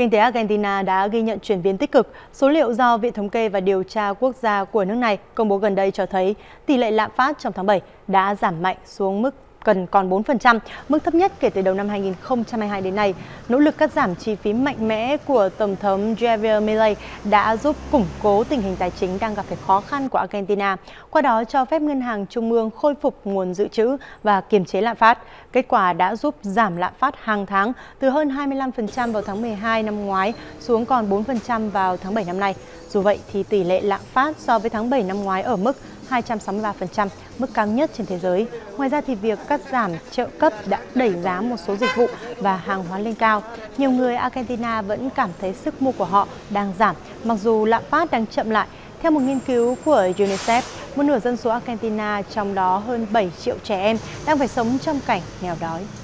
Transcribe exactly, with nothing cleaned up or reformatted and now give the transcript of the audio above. Kinh tế Argentina đã ghi nhận chuyển biến tích cực. Số liệu do Viện Thống kê và Điều tra Quốc gia của nước này công bố gần đây cho thấy tỷ lệ lạm phát trong tháng bảy đã giảm mạnh xuống mức gần còn bốn phần trăm, mức thấp nhất kể từ đầu năm hai nghìn không trăm hai mươi hai đến nay. Nỗ lực cắt giảm chi phí mạnh mẽ của Tổng thống Javier Milei đã giúp củng cố tình hình tài chính đang gặp phải khó khăn của Argentina, qua đó cho phép Ngân hàng Trung ương khôi phục nguồn dự trữ và kiềm chế lạm phát. Kết quả đã giúp giảm lạm phát hàng tháng từ hơn hai mươi lăm phần trăm vào tháng mười hai năm ngoái xuống còn bốn phần trăm vào tháng bảy năm nay. Dù vậy, thì tỷ lệ lạm phát so với tháng bảy năm ngoái ở mức hai trăm sáu mươi ba phần trăm, mức cao nhất trên thế giới. Ngoài ra thì việc cắt giảm trợ cấp đã đẩy giá một số dịch vụ và hàng hóa lên cao. Nhiều người Argentina vẫn cảm thấy sức mua của họ đang giảm, mặc dù lạm phát đang chậm lại. Theo một nghiên cứu của UNICEF, một nửa dân số Argentina, trong đó hơn bảy triệu trẻ em, đang phải sống trong cảnh nghèo đói.